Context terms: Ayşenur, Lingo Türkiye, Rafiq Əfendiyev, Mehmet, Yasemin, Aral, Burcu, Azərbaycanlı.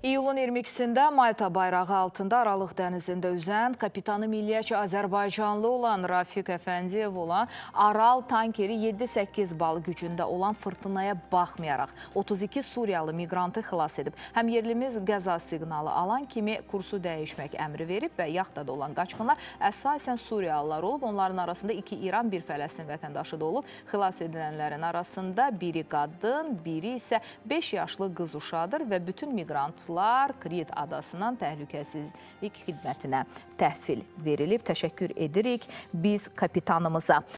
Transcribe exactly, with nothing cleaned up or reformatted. İyulun iyirmi ikisində Malta bayrağı altında Aralıq dənizində üzən kapitanı milliyyətçi Azərbaycanlı olan Rafiq Əfendiyev olan Aral tankeri yeddi səkkiz bal gücündə olan fırtınaya baxmayaraq otuz iki Suriyalı miqrantı xilas edib. Həm yerlimiz qəza siqnalı alan kimi kursu dəyişmək əmri verib və yaxtada olan qaçqınlar əsasən Suriyalılar olub. Onların arasında iki İran, bir Fələstin vətəndaşı da olub. Xilas edilənlərin arasında biri qadın, biri isə beş yaşlı qız uşadır və bütün miqrantlar Krit adasından təhlükəsizlik xidmətinə təhvil verilib. Təşəkkür edirik biz kapitanımıza.